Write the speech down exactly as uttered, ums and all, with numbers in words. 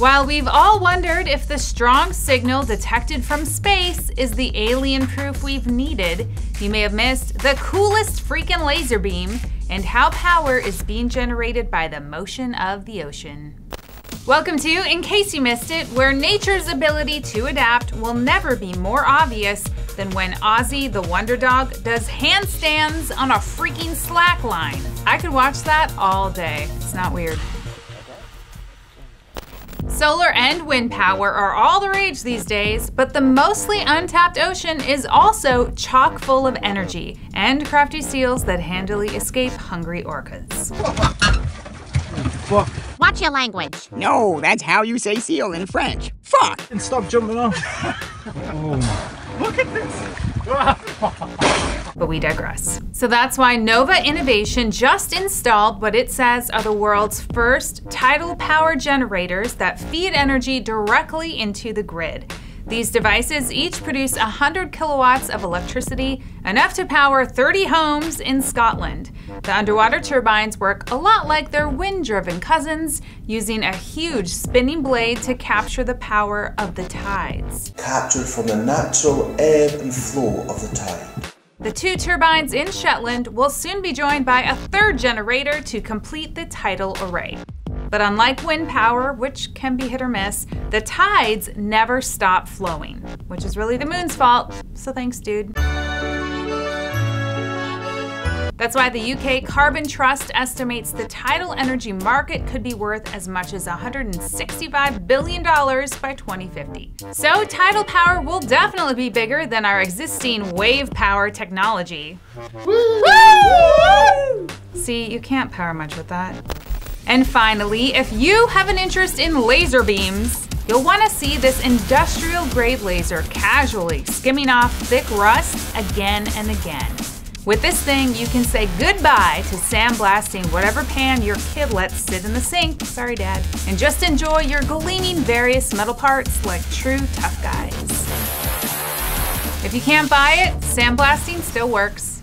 While we've all wondered if the strong signal detected from space is the alien proof we've needed, you may have missed the coolest freaking laser beam and how power is being generated by the motion of the ocean. Welcome to In Case You Missed It, where nature's ability to adapt will never be more obvious than when Ozzy the Wonder Dog does handstands on a freaking slack line. I could watch that all day. It's not weird. Solar and wind power are all the rage these days, but the mostly untapped ocean is also chock full of energy and crafty seals that handily escape hungry orcas. Fuck. Watch your language. No, that's how you say seal in French. Fuck! And stop jumping off. Oh. Look at this! But we digress. So that's why Nova Innovation just installed what it says are the world's first tidal power generators that feed energy directly into the grid. These devices each produce one hundred kilowatts of electricity, enough to power thirty homes in Scotland. The underwater turbines work a lot like their wind-driven cousins, using a huge spinning blade to capture the power of the tides. Captured from the natural ebb and flow of the tide. The two turbines in Shetland will soon be joined by a third generator to complete the tidal array. But unlike wind power, which can be hit or miss, the tides never stop flowing, which is really the moon's fault, so thanks, dude. That's why the U K Carbon Trust estimates the tidal energy market could be worth as much as one hundred sixty-five billion dollars by twenty fifty. So tidal power will definitely be bigger than our existing wave power technology. Woo! Woo! See, you can't power much with that. And finally, if you have an interest in laser beams, you'll want to see this industrial-grade laser casually skimming off thick rust again and again. With this thing, you can say goodbye to sandblasting whatever pan your kid lets sit in the sink, sorry dad, and just enjoy your gleaning various metal parts like true tough guys. If you can't buy it, sandblasting still works.